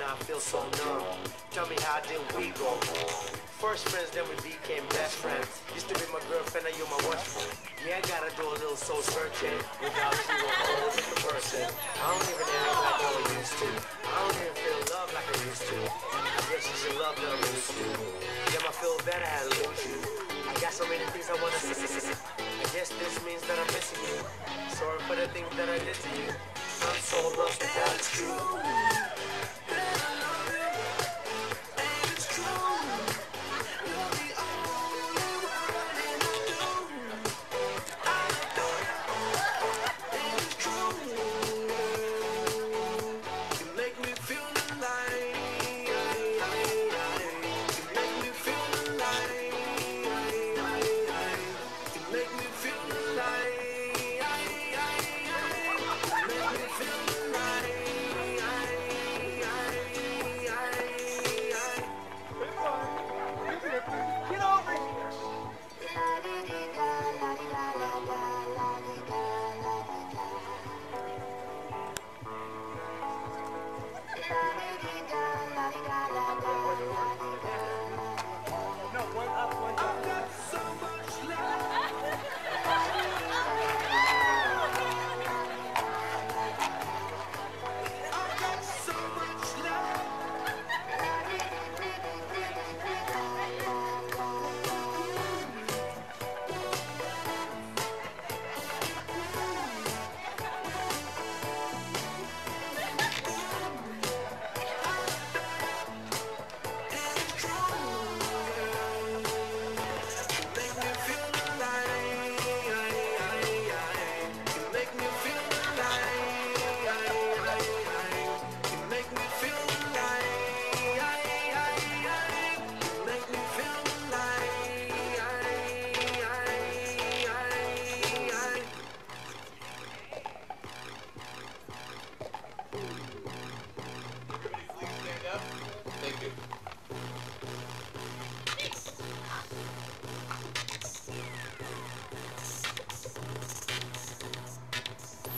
I feel so numb. Tell me, how did we go? First friends, then we became best friends. Used to be my girlfriend, now you're my worst friend. Yeah, I gotta do a little soul searching. Without you, I'm a whole different person. I don't even act like I was used to. I don't even feel love like I used to. I guess you should love that I used to. Damn, I feel bad I had to lose you. I got so many things I wanna see. I guess this means that I'm missing you. Sorry for the things that I did to you. I'm so lost, but that is true.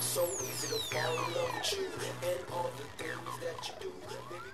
So easy to fall in love with you and all the things that you do, baby.